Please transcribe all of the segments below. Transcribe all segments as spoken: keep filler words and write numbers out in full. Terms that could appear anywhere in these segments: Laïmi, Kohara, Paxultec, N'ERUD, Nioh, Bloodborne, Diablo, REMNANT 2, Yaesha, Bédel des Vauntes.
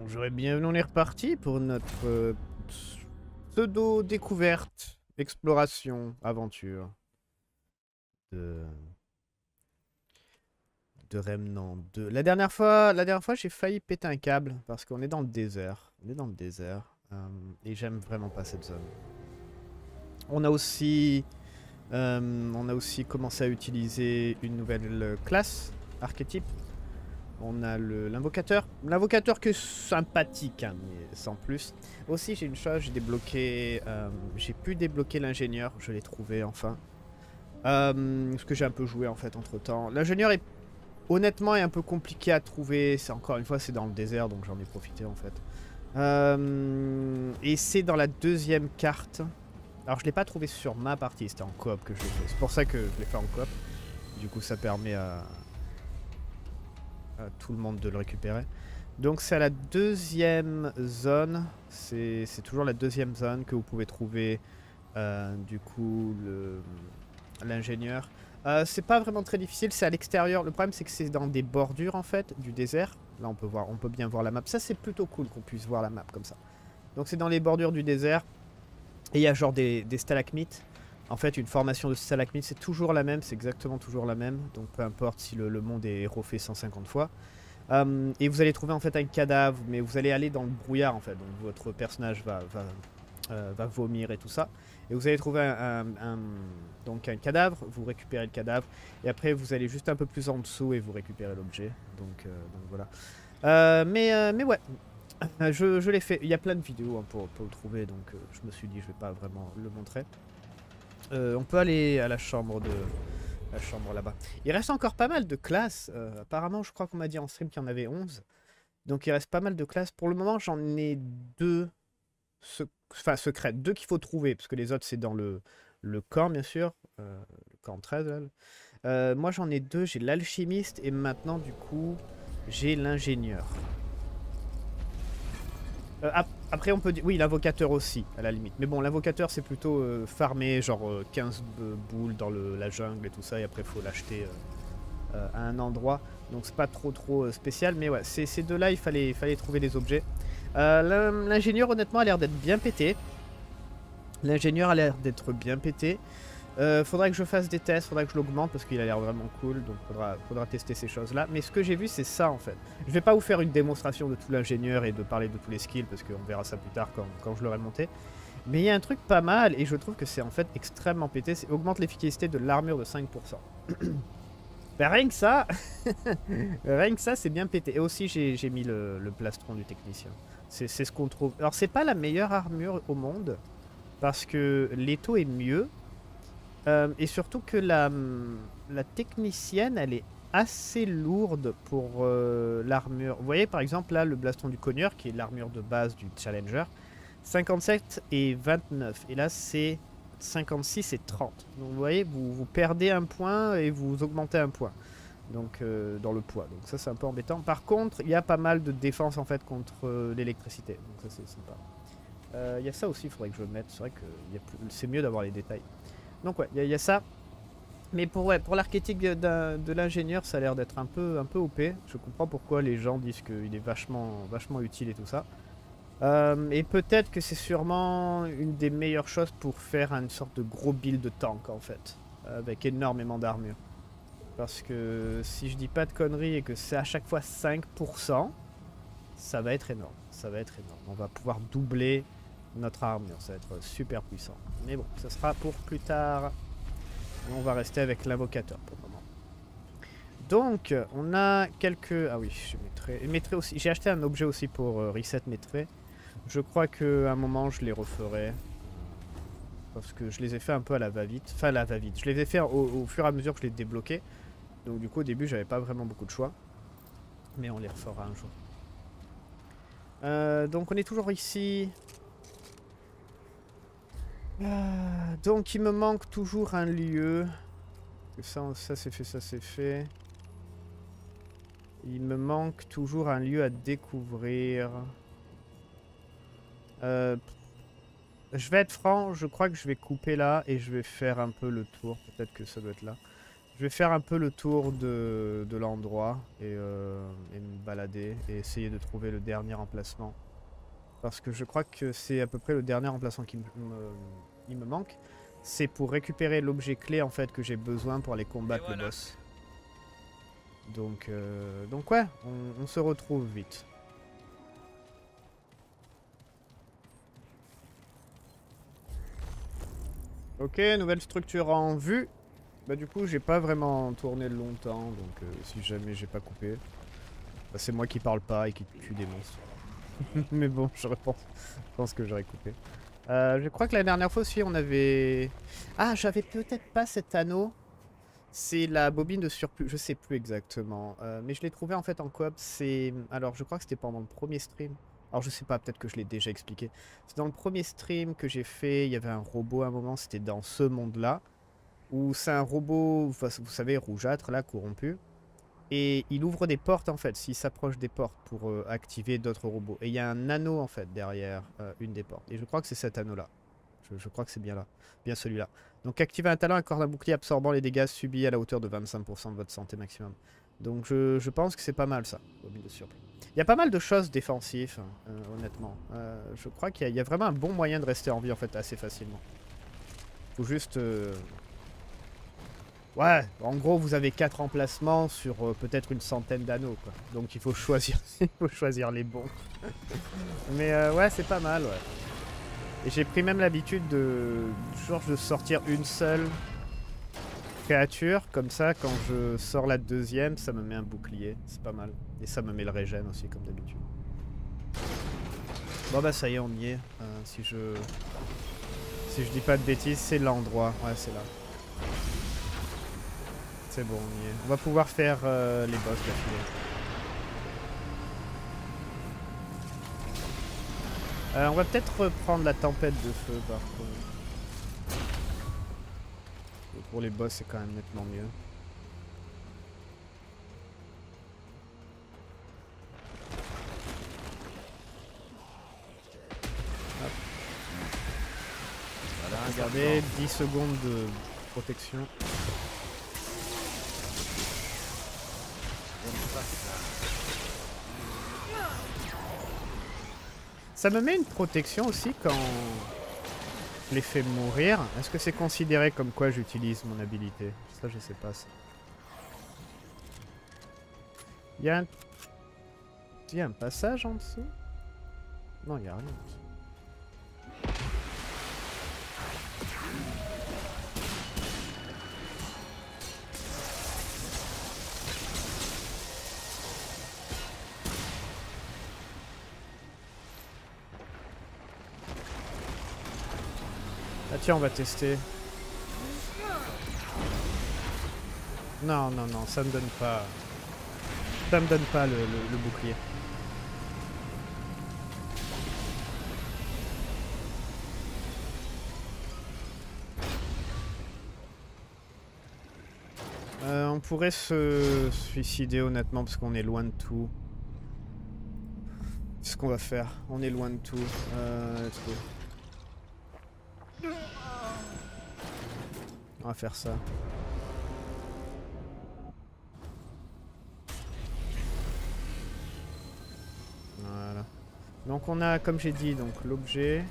Bonjour et bienvenue, on est reparti pour notre euh, pseudo-découverte, exploration, aventure de... de Remnant deux. La dernière fois, la dernière fois j'ai failli péter un câble parce qu'on est dans le désert. On est dans le désert euh, et j'aime vraiment pas cette zone. On a aussi, euh, on a aussi commencé à utiliser une nouvelle classe, archétype. On a l'invocateur. L'invocateur que sympathique, hein, mais sans plus. Aussi, j'ai une chose, j'ai débloqué... Euh, j'ai pu débloquer l'ingénieur. Je l'ai trouvé, enfin. Euh, parce que j'ai un peu joué, en fait, entre-temps. L'ingénieur est, honnêtement, est un peu compliqué à trouver. Encore une fois, c'est dans le désert, donc j'en ai profité, en fait. Euh, et c'est dans la deuxième carte. Alors, je ne l'ai pas trouvé sur ma partie. C'était en coop que je l'ai fait. C'est pour ça que je l'ai fait en coop. Du coup, ça permet à... à tout le monde de le récupérer. Donc c'est à la deuxième zone, c'est toujours la deuxième zone que vous pouvez trouver euh, du coup l'ingénieur. Euh, c'est pas vraiment très difficile, c'est à l'extérieur. Le problème c'est que c'est dans des bordures en fait du désert. Là on peut voir, on peut bien voir la map. Ça c'est plutôt cool qu'on puisse voir la map comme ça. Donc c'est dans les bordures du désert et il y a genre des, des stalagmites. En fait, une formation de stalagmites, c'est toujours la même, c'est exactement toujours la même. Donc peu importe si le, le monde est refait cent cinquante fois. Euh, et vous allez trouver en fait un cadavre, mais vous allez aller dans le brouillard en fait. Donc votre personnage va, va, euh, va vomir et tout ça. Et vous allez trouver un, un, un, donc un cadavre, vous récupérez le cadavre. Et après vous allez juste un peu plus en dessous et vous récupérez l'objet. Donc, euh, donc voilà. Euh, mais, euh, mais ouais, je, je l'ai fait. Il y a plein de vidéos hein, pour, pour le trouver, donc euh, je me suis dit je vais pas vraiment le montrer. Euh, on peut aller à la chambre de la chambre là-bas. Il reste encore pas mal de classes. Euh, apparemment, je crois qu'on m'a dit en stream qu'il y en avait onze. Donc il reste pas mal de classes. Pour le moment, j'en ai deux sec... enfin, secrètes. Deux qu'il faut trouver. Parce que les autres, c'est dans le... le camp, bien sûr. Euh, le camp treize. Là. Euh, moi, j'en ai deux. J'ai l'alchimiste. Et maintenant, du coup, j'ai l'ingénieur. Euh, ap après, on peut dire... Oui, l'invocateur aussi, à la limite. Mais bon, l'invocateur, c'est plutôt euh, farmer, genre euh, quinze boules dans le, la jungle et tout ça. Et après, il faut l'acheter euh, euh, à un endroit. Donc, c'est pas trop, trop euh, spécial. Mais ouais, ces deux-là, il fallait, il fallait trouver des objets. Euh, l'ingénieur, honnêtement, a l'air d'être bien pété. L'ingénieur a l'air d'être bien pété. Euh, faudra que je fasse des tests, faudra que je l'augmente parce qu'il a l'air vraiment cool, donc faudra, faudra tester ces choses là. Mais ce que j'ai vu c'est ça en fait. Je vais pas vous faire une démonstration de tout l'ingénieur et de parler de tous les skills parce qu'on verra ça plus tard quand, quand je l'aurai monté. Mais il y a un truc pas mal et je trouve que c'est en fait extrêmement pété, c'est augmente l'efficacité de l'armure de cinq pour cent. Ben rien que ça, rien que ça c'est bien pété. Et aussi j'ai mis le, le plastron du technicien, c'est ce qu'on trouve. Alors c'est pas la meilleure armure au monde parce que l'étau est mieux. Euh, et surtout que la, la technicienne, elle est assez lourde pour euh, l'armure. Vous voyez par exemple là, le blaston du cogneur, qui est l'armure de base du Challenger, cinquante-sept et vingt-neuf. Et là, c'est cinquante-six et trente. Donc vous voyez, vous, vous perdez un point et vous augmentez un point. Donc euh, dans le poids. Donc ça, c'est un peu embêtant. Par contre, il y a pas mal de défense en fait contre euh, l'électricité. Donc ça, c'est sympa. Il euh, y a ça aussi, il faudrait que je le mette. C'est vrai que c'est mieux d'avoir les détails. Donc ouais, il y, y a ça. Mais pour, ouais, pour l'archétype de l'ingénieur, ça a l'air d'être un peu, un peu O P. Je comprends pourquoi les gens disent qu'il est vachement, vachement utile et tout ça. Euh, et peut-être que c'est sûrement une des meilleures choses pour faire une sorte de gros build de tank en fait. Avec énormément d'armure. Parce que si je dis pas de conneries et que c'est à chaque fois cinq pour cent, ça va être énorme. Ça va être énorme. On va pouvoir doubler notre armure, ça va être super puissant. Mais bon, ça sera pour plus tard. On va rester avec l'invocateur pour le moment. Donc, on a quelques... Ah oui, j'ai mes traits. Mes traits aussi. J'ai acheté un objet aussi pour euh, reset mes traits. Je crois qu'à un moment, je les referai. Parce que je les ai fait un peu à la va-vite. Enfin, à la va-vite. Je les ai fait au, au fur et à mesure que je les débloquais. Donc du coup, au début, j'avais pas vraiment beaucoup de choix. Mais on les refera un jour. Euh, donc, on est toujours ici... Ah, donc il me manque toujours un lieu. Ça, ça c'est fait, ça c'est fait. Il me manque toujours un lieu à découvrir. Euh, je vais être franc, je crois que je vais couper là et je vais faire un peu le tour. Peut-être que ça doit être là. Je vais faire un peu le tour de, de l'endroit et, euh, et me balader et essayer de trouver le dernier emplacement. Parce que je crois que c'est à peu près le dernier emplacement qui me, il me manque. C'est pour récupérer l'objet clé en fait que j'ai besoin pour aller combattre voilà. le boss. Donc, euh, donc ouais, on, on se retrouve vite. Ok, nouvelle structure en vue. Bah du coup j'ai pas vraiment tourné longtemps, donc euh, si jamais j'ai pas coupé, bah, c'est moi qui parle pas et qui tue des monstres. Mais bon, je pense, je pense que j'aurais coupé. Euh, je crois que la dernière fois aussi on avait... Ah, j'avais peut-être pas cet anneau. C'est la bobine de surplus, je sais plus exactement. Euh, mais je l'ai trouvé en fait en coop, c'est... Alors je crois que c'était pendant le premier stream. Alors je sais pas, peut-être que je l'ai déjà expliqué. C'est dans le premier stream que j'ai fait, il y avait un robot à un moment, c'était dans ce monde-là. Où c'est un robot, vous savez, rougeâtre, là, corrompu. Et il ouvre des portes, en fait, s'il s'approche des portes pour euh, activer d'autres robots. Et il y a un anneau, en fait, derrière euh, une des portes. Et je crois que c'est cet anneau-là. Je, je crois que c'est bien là. Bien celui-là. Donc, activer un talent accorde un bouclier absorbant les dégâts subis à la hauteur de vingt-cinq pour cent de votre santé maximum. Donc, je, je pense que c'est pas mal, ça. Il y a pas mal de choses défensives, euh, honnêtement. Euh, je crois qu'il y, y a vraiment un bon moyen de rester en vie, en fait, assez facilement. Faut juste... Euh Ouais, en gros vous avez quatre emplacements sur euh, peut-être une centaine d'anneaux quoi. Donc il faut choisir, il faut choisir les bons. Mais euh, ouais c'est pas mal ouais. Et j'ai pris même l'habitude de genre de sortir une seule créature, comme ça quand je sors la deuxième ça me met un bouclier, c'est pas mal. Et ça me met le régène aussi comme d'habitude. Bon bah ça y est on y est, euh, si je si je dis pas de bêtises c'est l'endroit, ouais c'est là. C'est bon, on y est. On va pouvoir faire euh, les boss d'affilée. Euh, on va peut-être reprendre la tempête de feu par contre. Et pour les boss, c'est quand même nettement mieux. Hop. Voilà, regardez, dix secondes de protection. Ça me met une protection aussi quand je les fais mourir. Est-ce que c'est considéré comme quoi j'utilise mon habilité? Ça je sais pas ça. Il y a un... Il y a un passage en dessous? Non il y a rien en dessous. Tiens, on va tester. Non, non, non, ça me donne pas... Ça me donne pas le, le, le bouclier. Euh, on pourrait se suicider honnêtement parce qu'on est loin de tout. C'est ce qu'on va faire. On est loin de tout. Euh, let's go. On va faire ça. Voilà. Donc on a, comme j'ai dit, donc l'objet.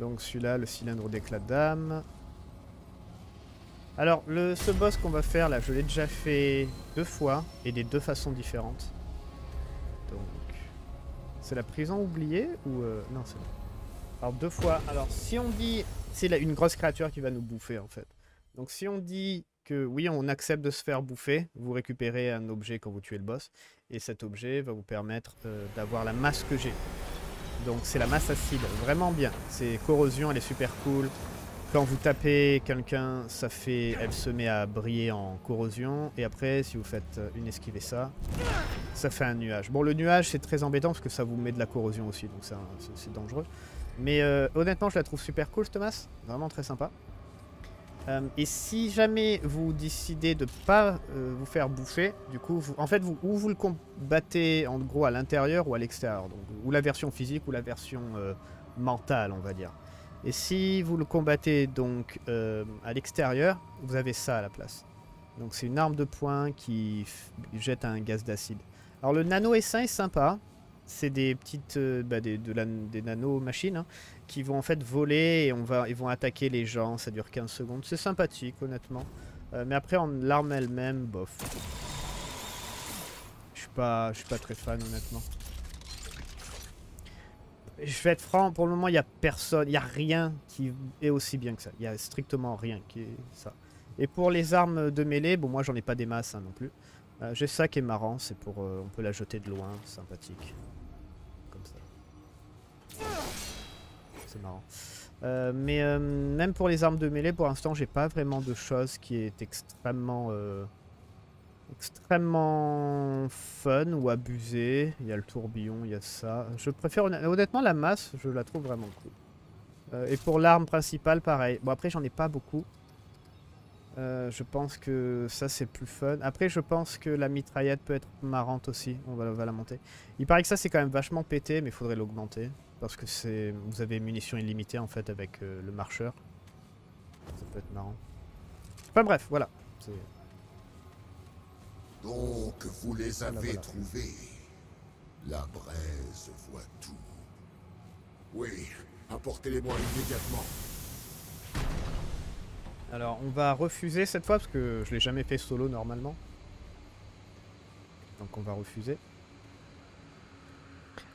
Donc celui-là, le cylindre d'éclat d'âme. Alors, le, ce boss qu'on va faire là, je l'ai déjà fait deux fois et des deux façons différentes. Donc, c'est la prison oubliée ou euh, non, c'est bon. Alors deux fois. Alors si on dit... C'est une grosse créature qui va nous bouffer en fait. Donc si on dit que oui, on accepte de se faire bouffer, vous récupérez un objet quand vous tuez le boss. Et cet objet va vous permettre euh, d'avoir la masse que j'ai. Donc c'est la masse acide, vraiment bien. C'est corrosion, elle est super cool. Quand vous tapez quelqu'un, ça fait, elle se met à briller en corrosion. Et après, si vous faites une esquive et ça, ça fait un nuage. Bon, le nuage c'est très embêtant parce que ça vous met de la corrosion aussi, donc c'est dangereux. Mais euh, honnêtement, je la trouve super cool, cette masse. Vraiment très sympa. Euh, et si jamais vous décidez de pas euh, vous faire bouffer, du coup, vous, en fait, vous, ou vous le combattez en gros à l'intérieur ou à l'extérieur. Ou la version physique ou la version euh, mentale, on va dire. Et si vous le combattez donc euh, à l'extérieur, vous avez ça à la place. Donc c'est une arme de poing qui jette un gaz d'acide. Alors le nano S un est sympa. C'est des petites euh, bah, des, de la, des nano-machines hein, qui vont en fait voler et on va, ils vont attaquer les gens. Ça dure quinze secondes. C'est sympathique honnêtement. Euh, mais après l'arme elle-même, bof. Je suis pas, je suis pas très fan honnêtement. Je vais être franc, pour le moment il n'y a personne, il n'y a rien qui est aussi bien que ça. Il n'y a strictement rien qui est ça. Et pour les armes de mêlée, bon moi j'en ai pas des masses hein, non plus. Euh, J'ai ça qui est marrant, c'est pour, euh, on peut la jeter de loin, sympathique. Comme ça. C'est marrant. Euh, mais euh, même pour les armes de mêlée, pour l'instant j'ai pas vraiment de chose qui est extrêmement... Euh, extrêmement fun ou abusé. Il y a le tourbillon, il y a ça. Je préfère honnêtement la masse, je la trouve vraiment cool. Euh, et pour l'arme principale, pareil. Bon après j'en ai pas beaucoup. Euh, je pense que ça c'est plus fun. Après je pense que la mitraillette peut être marrante aussi. On va, on va la monter. Il paraît que ça c'est quand même vachement pété, mais il faudrait l'augmenter. Parce que c'est, vous avez munitions illimitées en fait avec euh, le marcheur. Ça peut être marrant. Enfin bref, voilà. C'est... Donc vous les avez voilà, voilà. trouvés. La braise voit tout. Oui, apportez-les-moi immédiatement. Alors on va refuser cette fois parce que je l'ai jamais fait solo normalement. Donc on va refuser.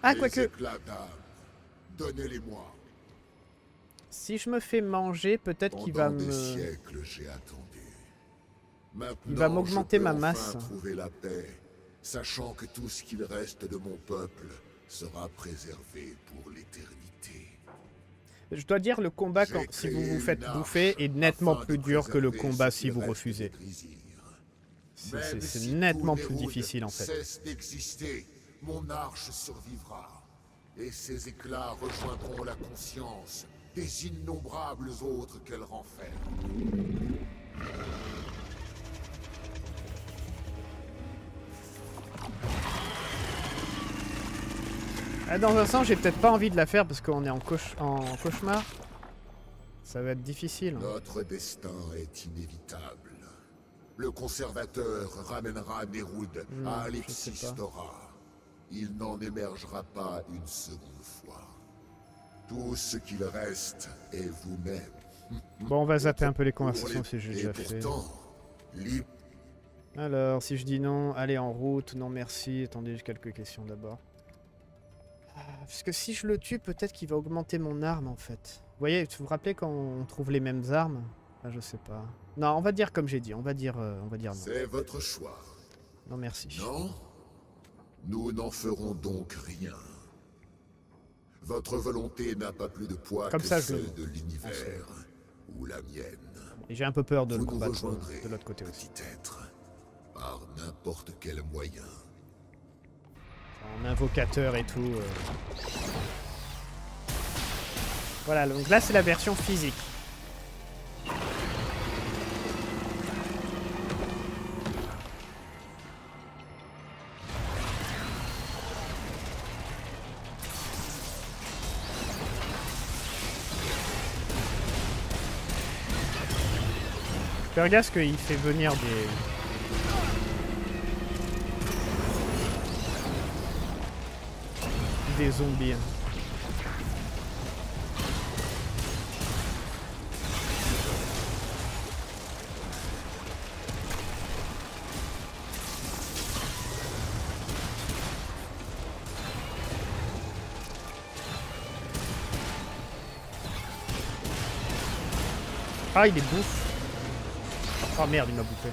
Ah quoique. Donnez-les-moi. Si je me fais manger, peut-être qu'il va me. Pendant des siècles, j'ai attendu. Maintenant, il va m'augmenter ma masse. Enfin trouver la paix, sachant que tout ce qu'il reste de mon peuple sera préservé pour l'éternité. Je dois dire, le combat, quand, si vous vous faites bouffer, est nettement plus dur que le combat si vous refusez. C'est nettement plus difficile en fait. Cesse d'exister, mon arche survivra. Et ses éclats rejoindront la conscience des innombrables autres qu'elle renferme. Dans un sens, j'ai peut-être pas envie de la faire parce qu'on est en, cauch en cauchemar. Ça va être difficile. Notre destin est inévitable. Le conservateur ramènera N'Erud mmh, à Alexis Dora. Il n'en émergera pas une seconde fois. Tout ce qu'il reste est vous-même. Bon, on va zapper un peu les conversations si j'ai déjà fait. Alors, si je dis non, allez en route, non merci. Attendez, j'ai quelques questions d'abord. Parce que si je le tue, peut-être qu'il va augmenter mon arme en fait. Vous voyez, vous vous rappelez quand on trouve les mêmes armes? Ah, je sais pas. Non, on va dire comme j'ai dit, on va dire, euh, on va dire non. C'est votre choix. Non, merci. Non, nous n'en ferons donc rien. Votre volonté n'a pas plus de poids comme que ça, celle je... de l'univers ou la mienne. Et j'ai un peu peur de vous le combattre de l'autre côté aussi. Peut-être par n'importe quel moyen. En invocateur et tout. Euh... Voilà, donc là c'est la version physique. Fais regarde ce qu'il fait venir des... des zombies. Ah, il est bouffe. Oh merde, il m'a bouffé.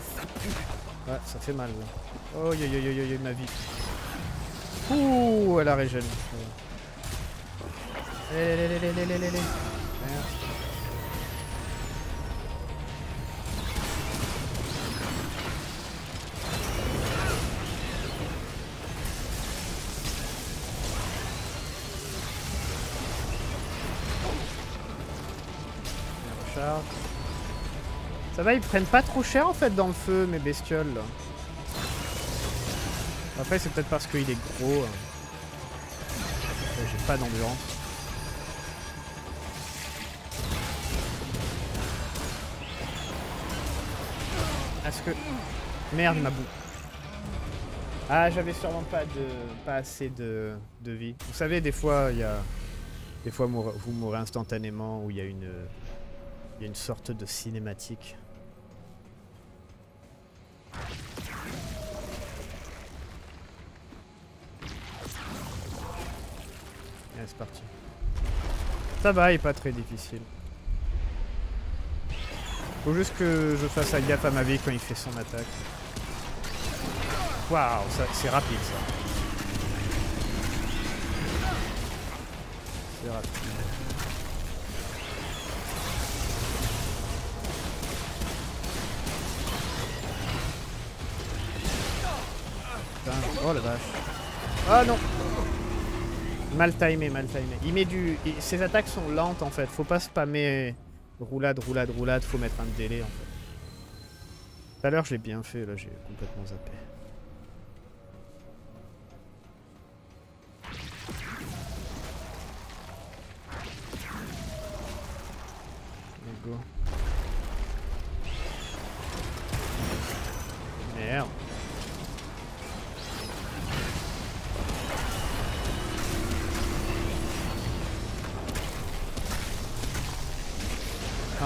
Ouais, ça fait mal là. Oh yo yo yo yo yo ma vie. Ouh, elle a régène. Allez, allez, allez, allez, allez, allez, allez. Recharge. Ça va, ils prennent pas trop cher en fait dans le feu, mes bestioles là. Après c'est peut-être parce qu'il est gros. J'ai pas d'endurance. Parce que... Merde, ma boue. Ah, j'avais sûrement pas de pas assez de, de vie. Vous savez, des fois, il y a... Des fois, vous mourrez instantanément, ou il y a une... Il y a une sorte de cinématique. Allez, c'est parti. Ça va, il est pas très difficile. Faut juste que je fasse gaffe à ma vie quand il fait son attaque. Waouh, c'est rapide ça. C'est rapide. Putain. Oh la vache. Ah non. Mal timé, mal timé. Il met du... Ses attaques sont lentes en fait. Faut pas spammer... Roulade, roulade, roulade, faut mettre un délai en fait. Tout à l'heure je l'ai bien fait, là j'ai complètement zappé. Let's go. Merde.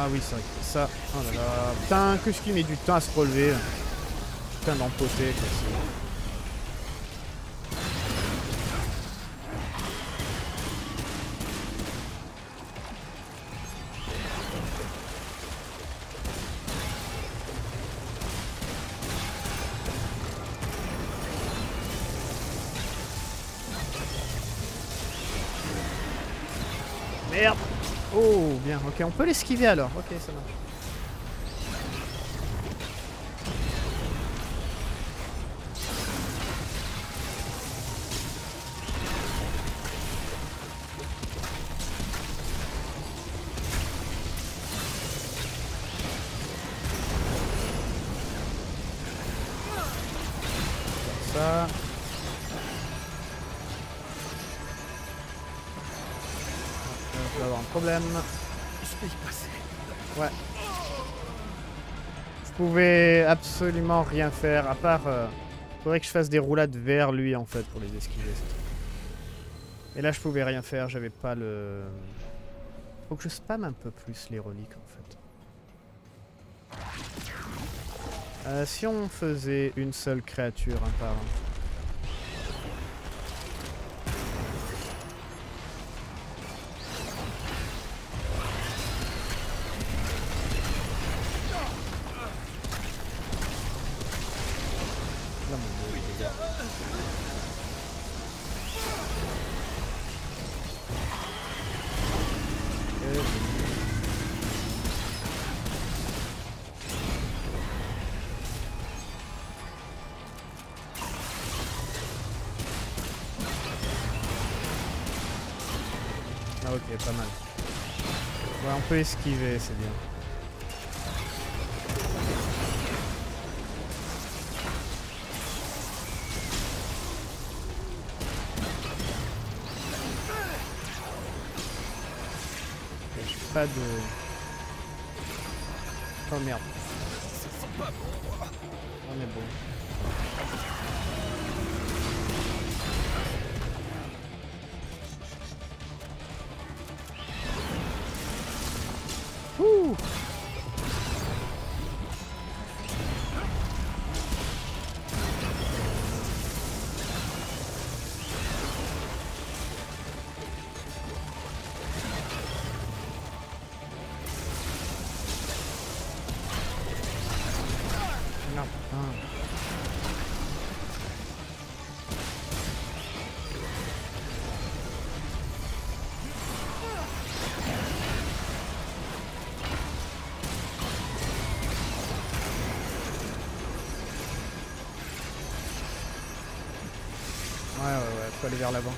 Ah oui, c'est vrai que ça... Oh là là... Putain, que ce qui met du temps à se relever. Putain d'empoté. Merde. Oh bien, ok, on peut l'esquiver alors, ok ça marche. Ouais. Je pouvais absolument rien faire à part. Euh, faudrait que je fasse des roulades vers lui en fait pour les esquiver. Et là je pouvais rien faire, j'avais pas le. Faut que je spamme un peu plus les reliques en fait. Euh, si on faisait une seule créature un par un. Ok, pas mal. Ouais, on peut esquiver, c'est bien. Okay, j'ai pas de... Oh merde. On est bon. Faut aller vers l'avant.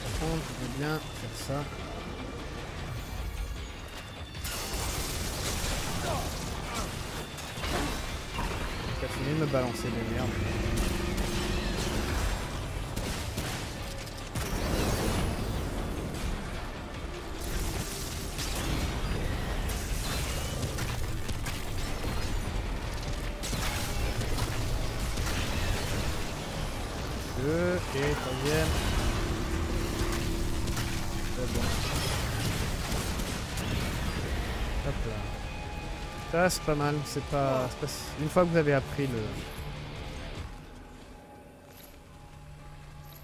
Par contre, je veux bien faire ça. J'ai fini de me balancer des merdes. troisième. C'est bon. Hop là. Ça c'est pas mal, c'est pas, pas... Une fois que vous avez appris le...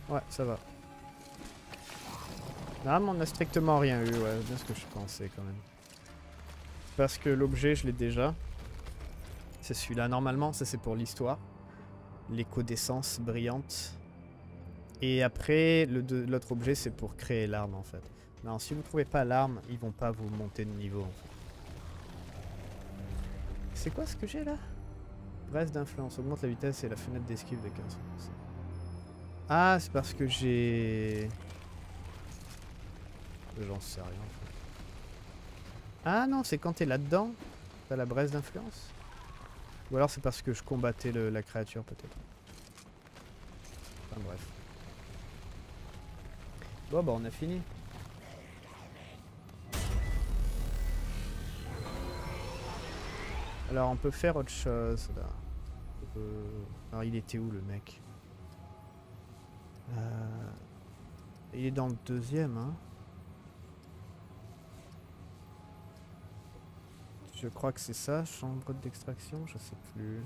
Ouais, ça va. Non, mais on n'a strictement rien eu, ouais, bien ce que je pensais quand même. Parce que l'objet, je l'ai déjà. C'est celui-là, normalement, ça c'est pour l'histoire. L'écho d'essence brillante. Et après, l'autre objet, c'est pour créer l'arme, en fait. Non, si vous ne trouvez pas l'arme, ils vont pas vous monter de niveau, en fait. C'est quoi ce que j'ai là? Brest d'influence, augmente la vitesse et la fenêtre d'esquive de quinze pour cent. Ah, c'est parce que j'ai... J'en sais rien en fait. Ah non, c'est quand t'es là-dedans, t'as la braise d'influence. Ou alors c'est parce que je combattais le, la créature peut-être. Enfin bref. Bon bah on a fini. Alors on peut faire autre chose là. Euh... Alors il était où le mec? euh... Il est dans le deuxième hein. Je crois que c'est ça, chambre d'extraction, je sais plus.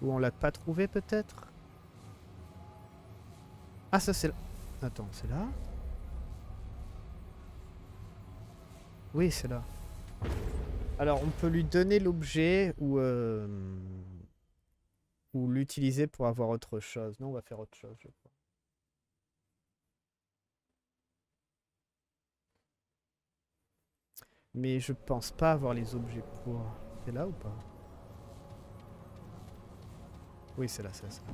Ou on l'a pas trouvé peut-être? Ah ça c'est là. Attends, c'est là? Oui c'est là. Alors on peut lui donner l'objet ou, euh, ou l'utiliser pour avoir autre chose. Non on va faire autre chose je crois. Mais je pense pas avoir les objets pour... C'est là ou pas? Oui, c'est là, c'est là, c'est là.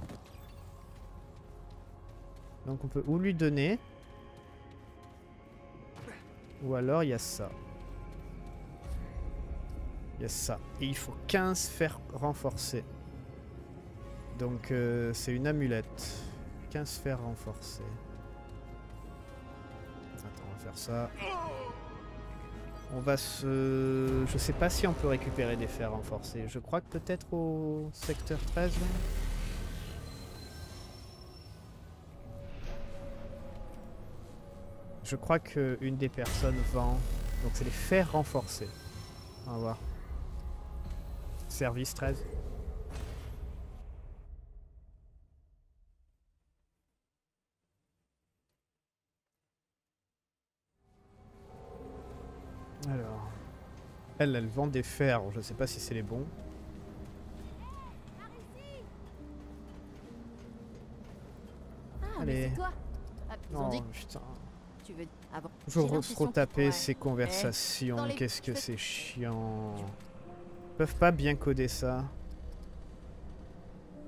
Donc on peut ou lui donner... Ou alors il y a ça. Il y a ça. Et il faut quinze fers renforcés. Donc euh, c'est une amulette. quinze fers renforcés. Attends, on va faire ça. On va se... Je sais pas si on peut récupérer des fers renforcés. Je crois que peut-être au secteur treize. Là. Je crois qu'une des personnes vend... Donc c'est les fers renforcés. On va voir. Service treize. Alors, elle, elle vend des fers, je sais pas si c'est les bons. Ah, allez. Toi. Ah, non, dit... putain. Tu veux... ah, bon. Je veux retaper ouais. Ces conversations, les... qu'est-ce que c'est chiant. Ils peuvent pas bien coder ça.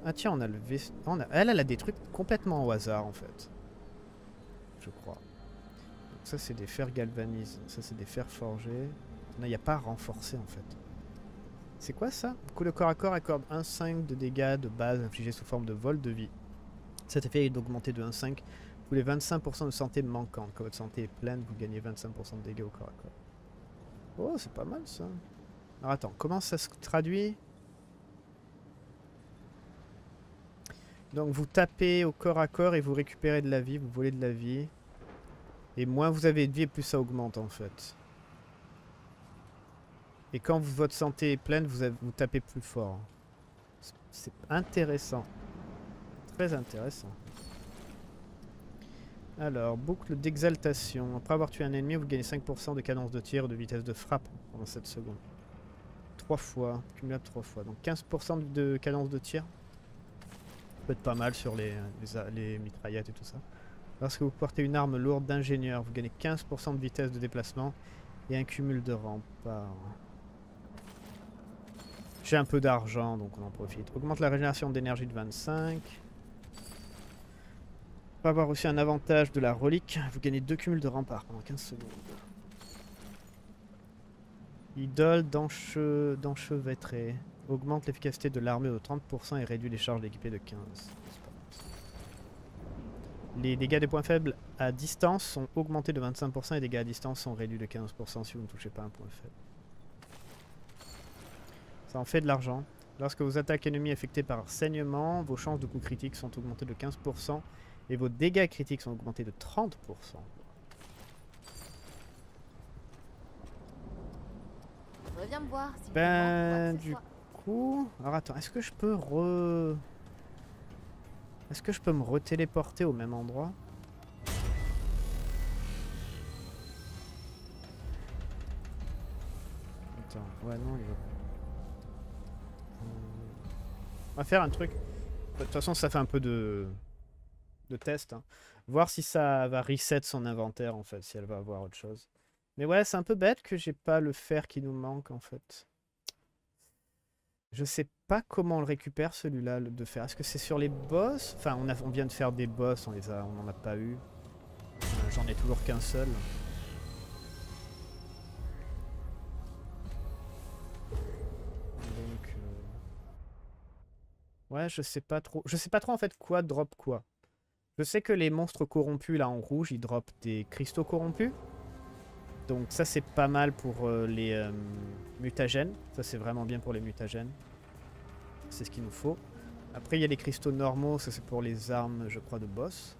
Ah tiens, on a le... On a... Elle, elle a des trucs complètement au hasard, en fait. Je crois. Ça c'est des fers galvanisés, ça c'est des fers forgés. Non, il n'y a pas renforcé en fait. C'est quoi ça? Coup de corps à corps accorde un cinq de dégâts de base infligés sous forme de vol de vie. Cet effet est augmenté de un cinq tous les vingt-cinq pour cent de santé manquante. Quand votre santé est pleine, vous gagnez vingt-cinq pour cent de dégâts au corps à corps. Oh, c'est pas mal ça. Alors attends, comment ça se traduit? Donc vous tapez au corps à corps et vous récupérez de la vie, vous volez de la vie. Et moins vous avez de vie, plus ça augmente en fait. Et quand vous, votre santé est pleine, vous, avez, vous tapez plus fort. C'est intéressant. Très intéressant. Alors, boucle d'exaltation. Après avoir tué un ennemi, vous gagnez cinq pour cent de cadence de tir, de vitesse de frappe pendant sept secondes. trois fois, cumulable trois fois. Donc quinze pour cent de cadence de tir. Ça peut être pas mal sur les, les, les mitraillettes et tout ça. Lorsque vous portez une arme lourde d'ingénieur, vous gagnez quinze pour cent de vitesse de déplacement et un cumul de rempart. J'ai un peu d'argent, donc on en profite. Augmente la régénération d'énergie de vingt-cinq. Pour avoir aussi un avantage de la relique, vous gagnez deux cumuls de rempart pendant quinze secondes. Idole d'enchevêtré. Augmente l'efficacité de l'armée de trente pour cent et réduit les charges d'équipés de quinze pour cent. Les dégâts des points faibles à distance sont augmentés de vingt-cinq pour cent et les dégâts à distance sont réduits de quinze pour cent si vous ne touchez pas un point faible. Ça en fait de l'argent. Lorsque vos attaques ennemies affectées par un saignement, vos chances de coups critiques sont augmentées de quinze pour cent et vos dégâts critiques sont augmentés de trente pour cent. Reviens me voir si ben, tu veux voir, du coup... Alors attends, est-ce que je peux re... Est-ce que je peux me re-téléporter au même endroit? Attends, ouais non, il va... On va faire un truc. De toute façon, ça fait un peu de, de test. Hein. Voir si ça va reset son inventaire, en fait, si elle va avoir autre chose. Mais ouais, c'est un peu bête que j'ai pas le fer qui nous manque, en fait. Je sais pas comment on le récupère, celui-là, de fer. Est-ce que c'est sur les boss? Enfin, on, a, on vient de faire des boss, on les a, on en a pas eu. J'en ai toujours qu'un seul. Ouais, je sais pas trop. Je sais pas trop en fait quoi drop quoi. Je sais que les monstres corrompus là en rouge, ils dropent des cristaux corrompus. Donc ça c'est pas mal pour euh, les euh, mutagènes. Ça c'est vraiment bien pour les mutagènes. C'est ce qu'il nous faut. Après il y a les cristaux normaux, ça c'est pour les armes je crois de boss.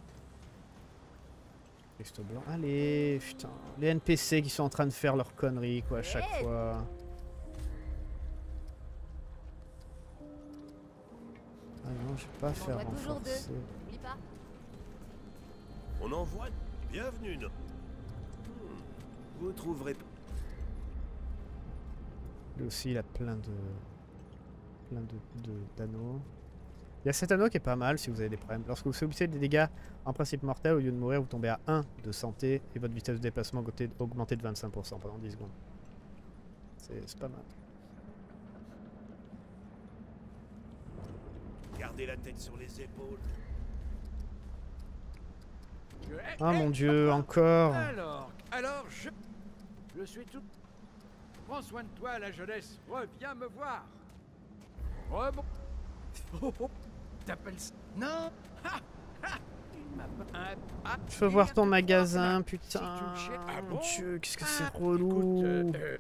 Cristaux blancs. Allez, putain. Les N P C qui sont en train de faire leur connerie quoi à chaque fois. Ah non, je vais pas faire renforcer. On envoie. Bienvenue. Non. Vous trouverez. Lui aussi, il a plein de, plein de d'anneaux. Il y a cet anneau qui est pas mal si vous avez des problèmes. Lorsque vous subissez des dégâts en principe mortels, au lieu de mourir, vous tombez à un de santé et votre vitesse de déplacement augmentée de vingt-cinq pour cent pendant dix secondes. C'est pas mal. Gardez la tête sur les épaules. Ah mon Dieu, encore. Alors, alors je, je suis tout. Prends soin de toi, la jeunesse. Reviens me voir. Rebond. Oh, oh. T'appelles ça? Non. Ha, ha. Je veux voir ton magasin, putain. Ah, mon Dieu, qu'est-ce que c'est relou. Écoute, euh,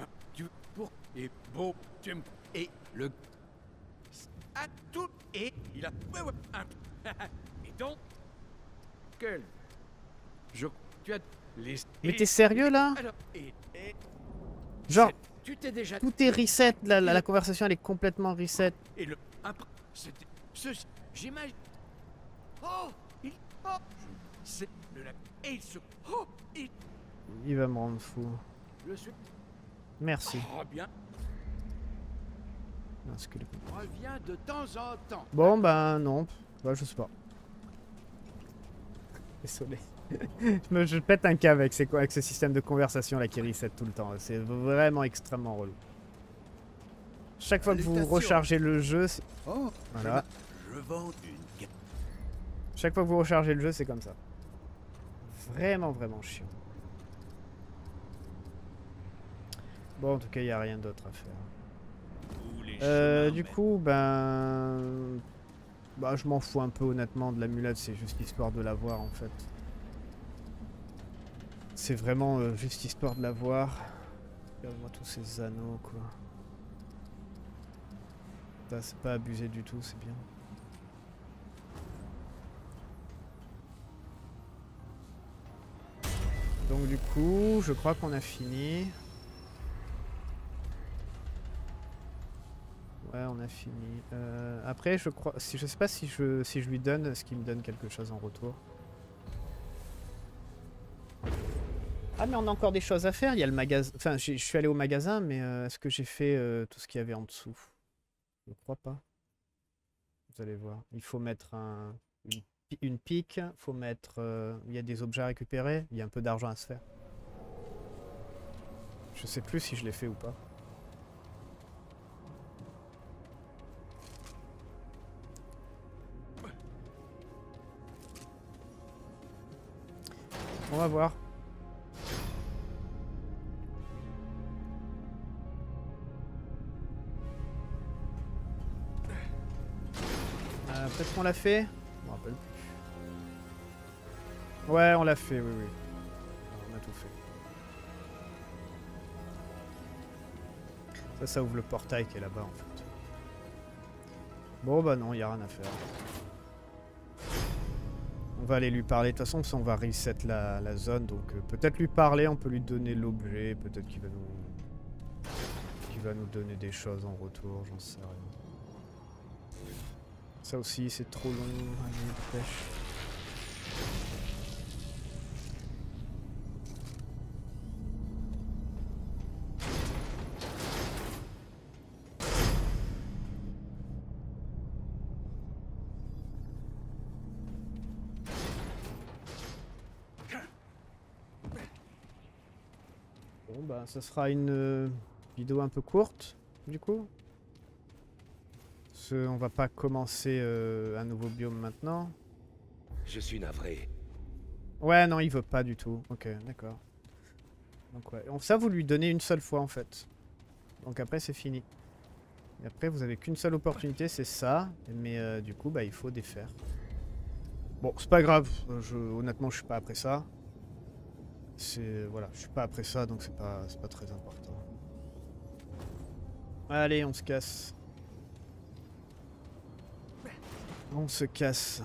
euh, tu pour et beau, tu me et le. À tout et il a et donc que je tu as les mais t'es sérieux là genre tu t'es déjà tout est reset la, la, la conversation elle est complètement reset et le c'était ce j'imagine oh il oh c'est le lac et il se oh il il va me rendre fou je suis merci oh, bien. Non, que le... Reviens de temps en temps. Bon ben non, bah, je sais pas. Désolé. je, me, je pète un câble avec, ces, avec ce système de conversation là qui reset tout le temps. C'est vraiment extrêmement relou. Chaque fois que vous rechargez le jeu, oh, voilà. Je vends une... Chaque fois que vous rechargez le jeu, c'est comme ça. Vraiment, vraiment chiant. Bon, en tout cas, il n'y a rien d'autre à faire. Euh, du coup, ben... Bah, je m'en fous un peu honnêtement de l'amulette, c'est juste histoire de l'avoir en fait. C'est vraiment euh, juste histoire de l'avoir. Regarde-moi tous ces anneaux quoi. Ça, c'est pas abusé du tout, c'est bien. Donc du coup, je crois qu'on a fini. Ouais, on a fini. Euh, après, je crois, si je sais pas si je si je lui donne, ce qu'il me donne quelque chose en retour. Ah mais on a encore des choses à faire. Il y a le magasin. Enfin, je suis allé au magasin, mais euh, est-ce que j'ai fait euh, tout ce qu'il y avait en dessous? Je crois pas. Vous allez voir. Il faut mettre un, une, une pique. Il faut mettre. Euh, il y a des objets à récupérer. Il y a un peu d'argent à se faire. Je sais plus si je l'ai fait ou pas. On va voir. Euh, peut-être qu'on l'a fait. Je me rappelle plus. Ouais, on l'a fait, oui, oui. On a tout fait. Ça, ça ouvre le portail qui est là-bas, en fait. Bon bah non, il n'y a rien à faire. On va aller lui parler, de toute façon on va reset la, la zone, donc euh, peut-être lui parler, on peut lui donner l'objet, peut-être qu'il va nous qu'il va nous donner des choses en retour, j'en sais rien. Ça aussi c'est trop long, allez, pêche. Ça sera une euh, vidéo un peu courte, du coup. Parce que on va pas commencer euh, un nouveau biome maintenant. Je suis navré. Ouais, non, il veut pas du tout. Ok, d'accord. Donc ouais, ça vous lui donnez une seule fois en fait. Donc après c'est fini. Et après vous avez qu'une seule opportunité, c'est ça. Mais euh, du coup, bah il faut défaire. Bon, c'est pas grave. Je, honnêtement, je suis pas après ça. C'est... Voilà, je suis pas après ça, donc c'est pas, c'est pas très important. Allez, on se casse. On se casse.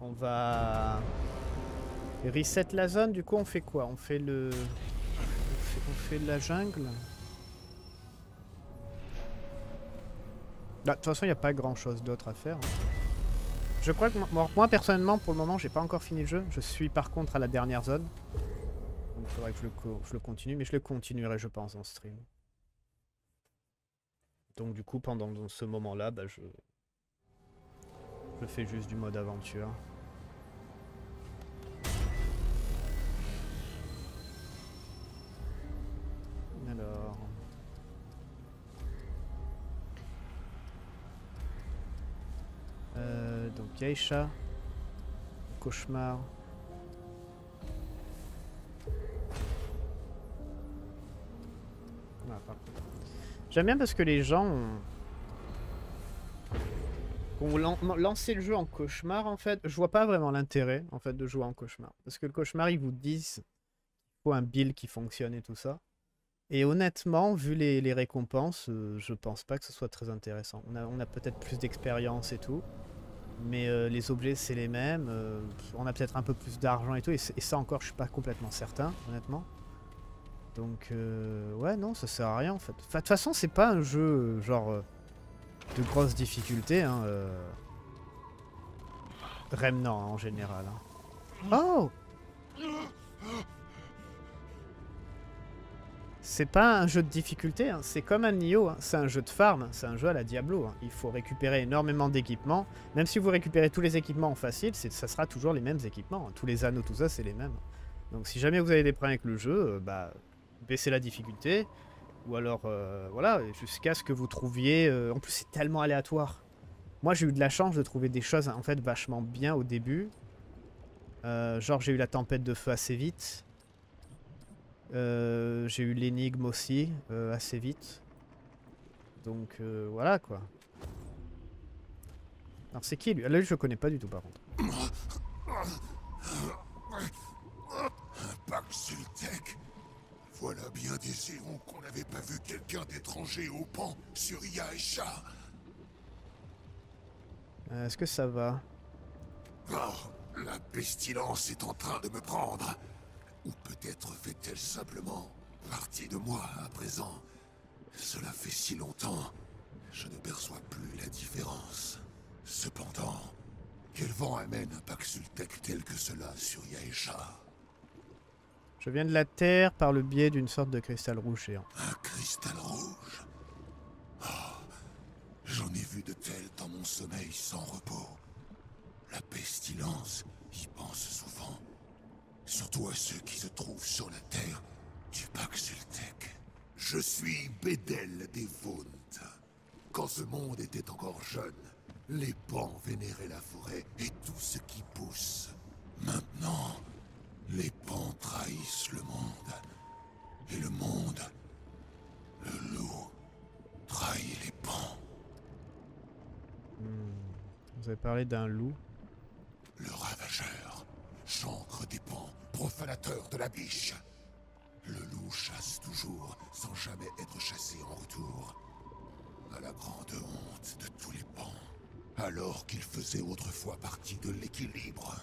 On va... reset la zone, du coup on fait quoi? On fait le... On fait, on fait la jungle. De toute façon, il n'y a pas grand chose d'autre à faire. Je crois que moi, moi personnellement pour le moment j'ai pas encore fini le jeu, je suis par contre à la dernière zone. Donc il faudrait que je le, je le continue, mais je le continuerai je pense en stream. Donc du coup pendant ce moment là bah, je... je fais juste du mode aventure. Alors... Euh, donc Yaesha, cauchemar. Ah, j'aime bien parce que les gens ont, ont lan lancé le jeu en cauchemar en fait. Je vois pas vraiment l'intérêt en fait de jouer en cauchemar. Parce que le cauchemar ils vous disent qu'il faut un build qui fonctionne et tout ça. Et honnêtement, vu les, les récompenses, euh, je pense pas que ce soit très intéressant. On a, on a peut-être plus d'expérience et tout. Mais euh, les objets c'est les mêmes, euh, on a peut-être un peu plus d'argent et tout, et, et ça encore je suis pas complètement certain, honnêtement. Donc euh, ouais non, ça sert à rien en fait. De toute façon c'est pas un jeu genre euh, de grosse difficulté, hein, euh... Remnant hein, en général. Hein. Oh! C'est pas un jeu de difficulté, hein. C'est comme un Nioh, hein. C'est un jeu de farm, hein. C'est un jeu à la Diablo. Hein. Il faut récupérer énormément d'équipements. Même si vous récupérez tous les équipements en facile, ça sera toujours les mêmes équipements. Hein. Tous les anneaux, tout ça, c'est les mêmes. Donc si jamais vous avez des problèmes avec le jeu, euh, bah baissez la difficulté. Ou alors, euh, voilà, jusqu'à ce que vous trouviez... Euh... En plus, c'est tellement aléatoire. Moi, j'ai eu de la chance de trouver des choses, en fait, vachement bien au début. Euh, genre, j'ai eu la tempête de feu assez vite. Euh, j'ai eu l'énigme aussi, euh, assez vite. Donc euh, voilà quoi. Alors c'est qui lui? Là lui je le connais pas du tout par contre. Paxultec. Voilà bien des héros qu'on n'avait pas vu quelqu'un d'étranger au pan sur Yaesha. Euh, Est-ce que ça va? Oh, la pestilence est en train de me prendre. Ou peut-être fait-elle simplement partie de moi à présent. Cela fait si longtemps, je ne perçois plus la différence. Cependant, quel vent amène un Paxultec tel que cela sur Yaesha? Je viens de la Terre par le biais d'une sorte de cristal rouge géant. Un cristal rouge? Oh, j'en ai vu de tels dans mon sommeil sans repos. La pestilence y pense souvent. Surtout à ceux qui se trouvent sur la terre du Paxultec. Je suis Bédel des Vauntes. Quand ce monde était encore jeune, les pans vénéraient la forêt et tout ce qui pousse. Maintenant, les pans trahissent le monde. Et le monde, le loup, trahit les pans. Mmh. Vous avez parlé d'un loup? Le ravageur. Chancre des pans, profanateur de la biche. Le loup chasse toujours, sans jamais être chassé en retour. à la grande honte de tous les pans. Alors qu'ils faisaient autrefois partie de l'équilibre,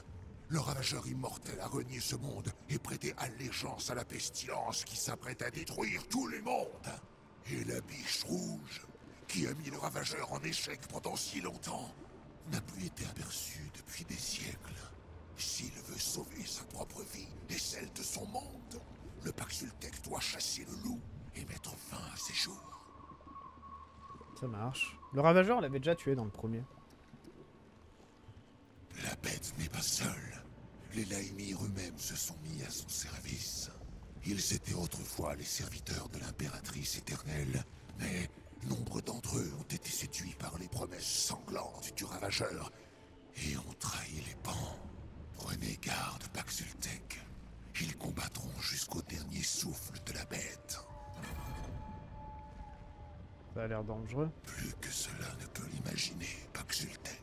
le Ravageur Immortel a renié ce monde et prêté allégeance à la pestilence qui s'apprête à détruire tous les mondes. Et la biche rouge, qui a mis le Ravageur en échec pendant si longtemps, n'a plus été aperçue depuis des siècles. S'il veut sauver sa propre vie et celle de son monde, le Paxultec doit chasser le loup et mettre fin à ses jours. Ça marche. Le Ravageur l'avait déjà tué dans le premier. La bête n'est pas seule. Les Laïmi eux-mêmes se sont mis à son service. Ils étaient autrefois les serviteurs de l'impératrice éternelle, mais nombre d'entre eux ont été séduits par les promesses sanglantes du Ravageur et ont trahi les pans. Prenez garde, Paxultec. Ils combattront jusqu'au dernier souffle de la bête. Ça a l'air dangereux. Plus que cela ne peut l'imaginer, Paxultec.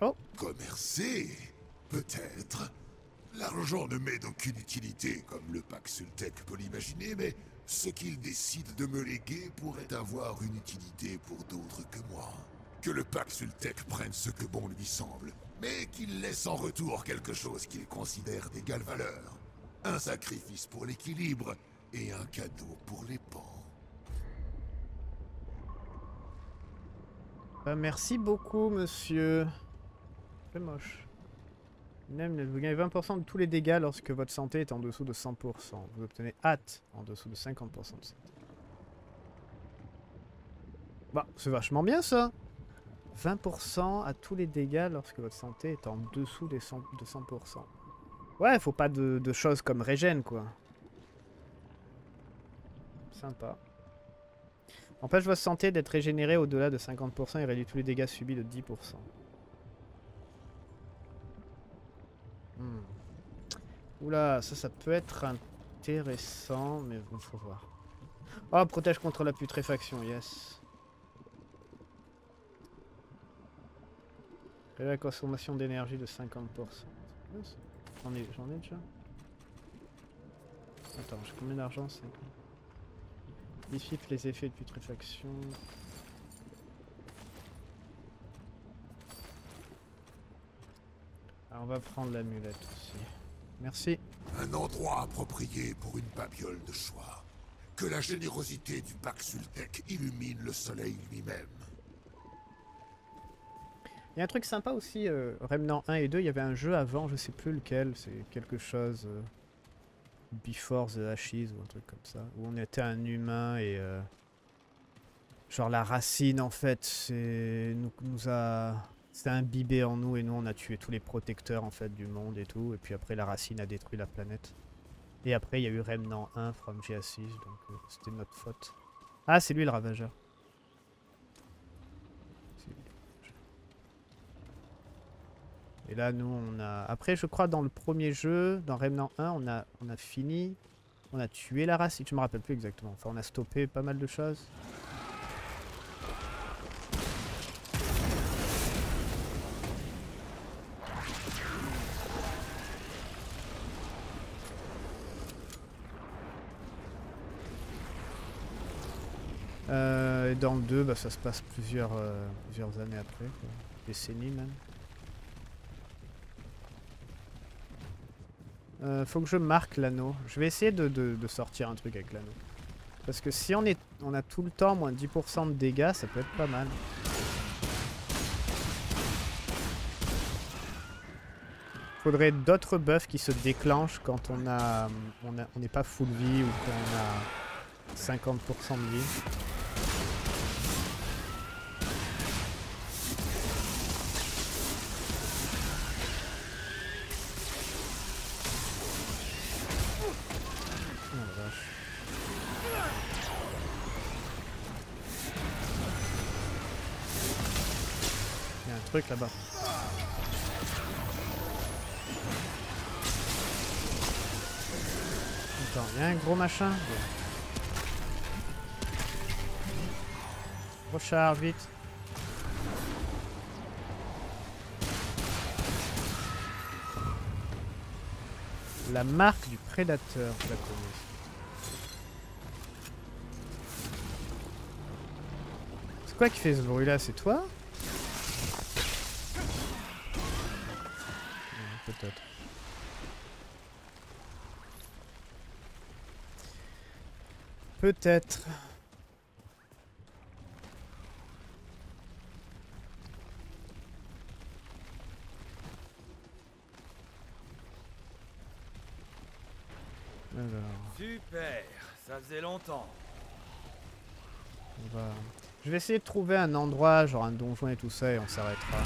Oh. Commercer, peut-être. L'argent ne m'est d'aucune utilité, comme le Paxultec peut l'imaginer, mais ce qu'il décide de me léguer pourrait avoir une utilité pour d'autres que moi. Que le Paxultec prenne ce que bon lui semble, mais qu'il laisse en retour quelque chose qu'il considère d'égale valeur. Un sacrifice pour l'équilibre et un cadeau pour les pans. Euh, merci beaucoup, monsieur. C'est moche. Même, vous gagnez vingt pour cent de tous les dégâts lorsque votre santé est en dessous de cent pour cent. Vous obtenez hâte en dessous de cinquante pour cent de santé. Bah, c'est vachement bien ça. vingt pour cent à tous les dégâts lorsque votre santé est en dessous des cent pour cent, de cent pour cent. Ouais, faut pas de, de choses comme régène, quoi. Sympa. Empêche votre santé d'être régénérée au-delà de cinquante pour cent et réduit tous les dégâts subis de dix pour cent. Hmm. Oula, ça, ça peut être intéressant, mais il faut voir. Oh, protège contre la putréfaction, yes. Et la consommation d'énergie de cinquante pour cent. J'en ai, j'en ai déjà. Attends, j'ai combien d'argent? cinquante. Dissipe les effets de putréfaction. Alors on va prendre l'amulette aussi. Merci. Un endroit approprié pour une babiole de choix. Que la générosité du Paxultec illumine le soleil lui-même. Il y a un truc sympa aussi, euh, Remnant un et deux, il y avait un jeu avant, je sais plus lequel, c'est quelque chose euh, Before the Ashes ou un truc comme ça, où on était un humain et euh, genre la racine en fait, c'est nous, nous a c'est imbibé en nous et nous on a tué tous les protecteurs en fait du monde et tout, et puis après la racine a détruit la planète. Et après il y a eu Remnant un from G A six, donc euh, c'était notre faute. Ah, c'est lui le Ravageur. Et là, nous, on a... Après, je crois, dans le premier jeu, dans Remnant un, on a, on a fini. On a tué la race. Je me rappelle plus exactement. Enfin, on a stoppé pas mal de choses. Euh, et dans le deux, bah, ça se passe plusieurs, euh, plusieurs années après, quoi. Décennies même. Euh, faut que je marque l'anneau. Je vais essayer de, de, de sortir un truc avec l'anneau. Parce que si on, est, on a tout le temps moins dix pour cent de dégâts, ça peut être pas mal. Faudrait d'autres buffs qui se déclenchent quand on a, on a, on n'est pas full vie ou qu'on a cinquante pour cent de vie. Là-bas. Attends, il y a un gros machin. Recharge vite. La marque du prédateur, je la connais. quoi qui fait ce bruit là? C'est toi? Peut-être. Peut-être. Alors. Super, ça faisait longtemps. On va... Je vais essayer de trouver un endroit, genre un donjon et tout ça, et on s'arrêtera.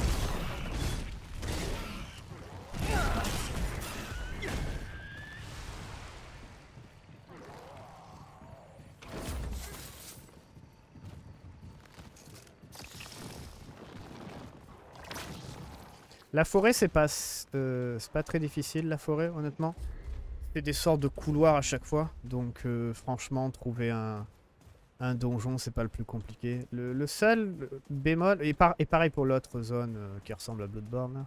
La forêt, c'est pas, euh, c'est pas très difficile, la forêt, honnêtement. C'est des sortes de couloirs à chaque fois. Donc, euh, franchement, trouver un, un donjon, c'est pas le plus compliqué. Le, le seul bémol, et, par, et pareil pour l'autre zone euh, qui ressemble à Bloodborne,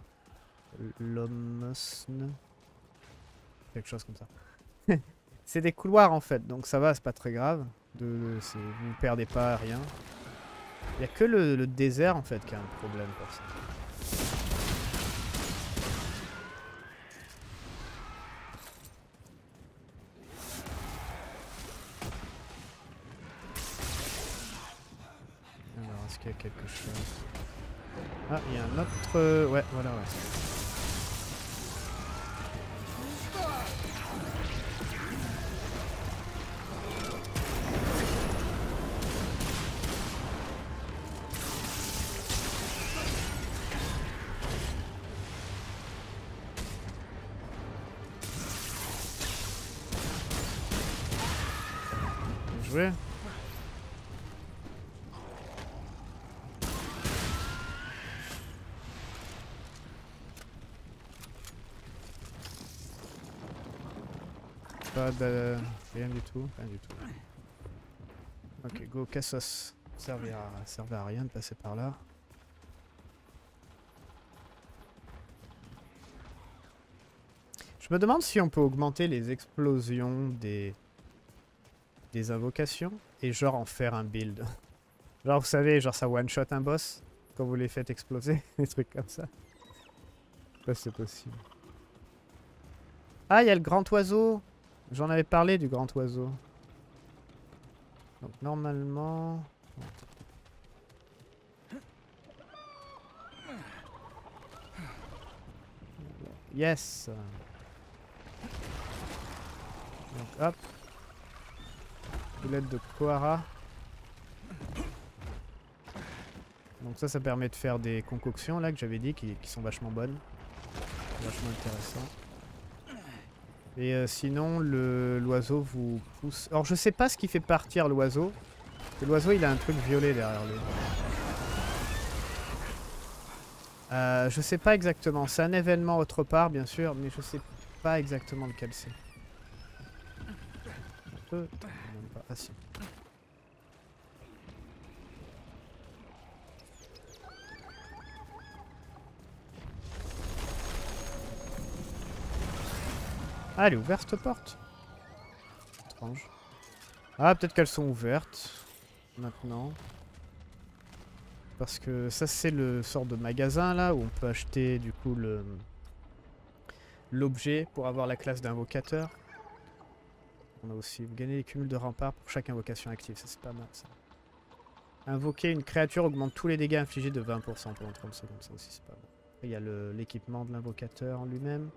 l'Omosne, quelque chose comme ça. C'est des couloirs, en fait, donc ça va, c'est pas très grave. De, vous ne perdez pas rien. Il n'y a que le, le désert, en fait, qui a un problème pour ça. Quelque chose. Ah, il y a un autre... Euh, ouais, voilà, ouais. Bien joué. Pas de... Rien du tout, rien du tout. Ok, go, cassos. Ça ne servait à rien de passer par là. Je me demande si on peut augmenter les explosions des... des invocations et genre en faire un build. Genre, vous savez, genre ça one-shot un boss quand vous les faites exploser, des trucs comme ça. Là, c'est possible. Ah, il y a le grand oiseau! J'en avais parlé du grand oiseau. Donc normalement... Yes! Donc hop. Boulette de Kohara. Donc ça, ça permet de faire des concoctions là que j'avais dit qui, qui sont vachement bonnes. Vachement intéressantes. Et euh, sinon, l'oiseau vous pousse... Alors, je sais pas ce qui fait partir l'oiseau. L'oiseau, il a un truc violet derrière lui. Euh, je sais pas exactement. C'est un événement autre part, bien sûr, mais je sais pas exactement lequel c'est. Un peu... Ah, si. Ah, elle est ouverte cette porte. Étrange. Ah, peut-être qu'elles sont ouvertes. Maintenant. Parce que ça, c'est le sort de magasin, là, où on peut acheter, du coup, le l'objet pour avoir la classe d'invocateur. On a aussi... Vous gagnez les cumuls de remparts pour chaque invocation active. Ça, c'est pas mal, ça. Invoquer une créature augmente tous les dégâts infligés de vingt pour cent pendant trente secondes. Ça aussi, c'est pas mal. Il y a l'équipement de l'invocateur en lui-même.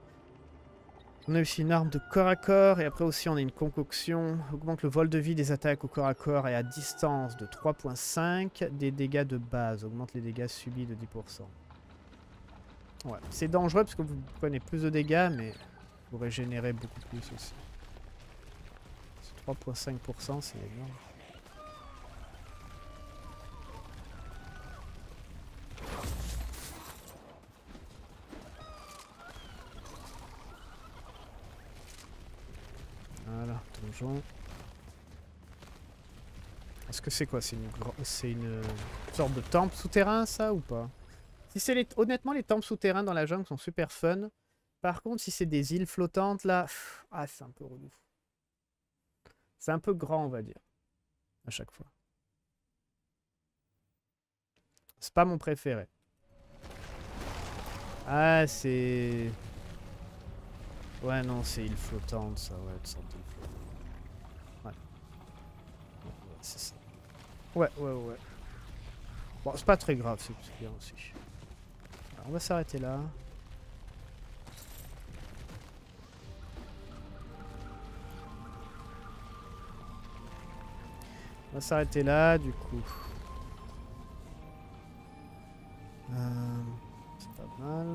On a aussi une arme de corps à corps, et après aussi on a une concoction. Augmente le vol de vie des attaques au corps à corps et à distance de trois virgule cinq. Des dégâts de base, augmente les dégâts subis de dix pour cent. Ouais, c'est dangereux parce que vous prenez plus de dégâts, mais vous régénérez beaucoup plus aussi. trois virgule cinq pour cent, c'est énorme. Voilà, donjon. Est-ce que c'est quoi? C'est une, c'est une sorte de temple souterrain, ça, ou pas? Si c'est les... Honnêtement, les temples souterrains dans la jungle sont super fun. Par contre, si c'est des îles flottantes, là... Pff, ah, c'est un peu relou. C'est un peu grand, on va dire. À chaque fois. C'est pas mon préféré. Ah, c'est... Ouais, non, c'est île flottante, ça, ouais, de sorte d'île flottante. Ouais. Ouais, c'est ça. Ouais, ouais, ouais. Bon, c'est pas très grave, c'est bien aussi. Alors, on va s'arrêter là. On va s'arrêter là, du coup. Euh, c'est pas mal.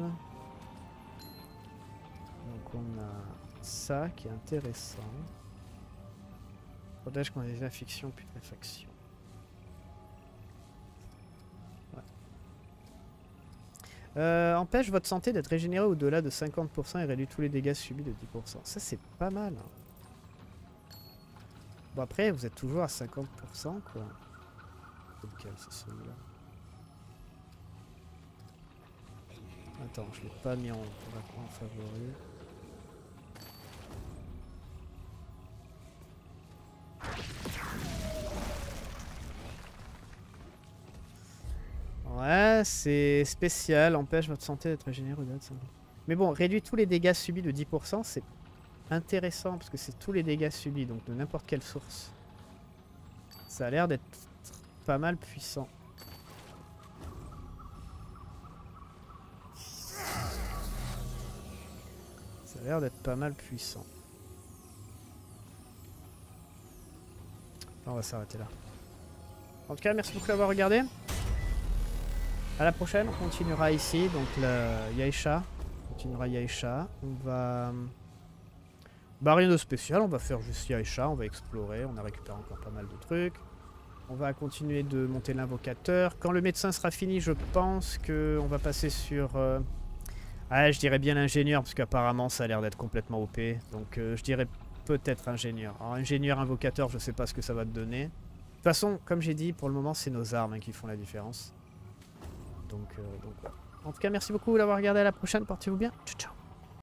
Donc on a ça qui est intéressant. Protège qu'on a déjà fiction, putréfaction. Ouais. Euh, empêche votre santé d'être régénérée au-delà de cinquante pour cent et réduit tous les dégâts subis de dix pour cent. Ça c'est pas mal. Hein. Bon après vous êtes toujours à cinquante pour cent quoi. Ok, c'est celui-là. Attends, je l'ai pas mis en, en favori. Ouais, c'est spécial, empêche votre santé d'être régénérée au-delà de cinquante pour cent. Mais bon, réduit tous les dégâts subis de dix pour cent, c'est intéressant parce que c'est tous les dégâts subis, donc de n'importe quelle source. Ça a l'air d'être pas mal puissant. Ça a l'air d'être pas mal puissant. On va s'arrêter là. En tout cas, merci beaucoup d'avoir regardé. À la prochaine, on continuera ici, donc la Yaesha. On continuera Yaesha. On va... Bah rien de spécial, on va faire juste Yaesha, on va explorer, on a récupéré encore pas mal de trucs. On va continuer de monter l'invocateur. Quand le médecin sera fini, je pense qu'on va passer sur... Euh... Ah, je dirais bien l'ingénieur, parce qu'apparemment ça a l'air d'être complètement O P. Donc euh, je dirais peut-être ingénieur. Alors ingénieur, invocateur, je sais pas ce que ça va te donner. De toute façon, comme j'ai dit, pour le moment c'est nos armes hein, qui font la différence. Donc, euh, donc ouais. En tout cas, merci beaucoup d'avoir regardé, à la prochaine, portez-vous bien, ciao ciao.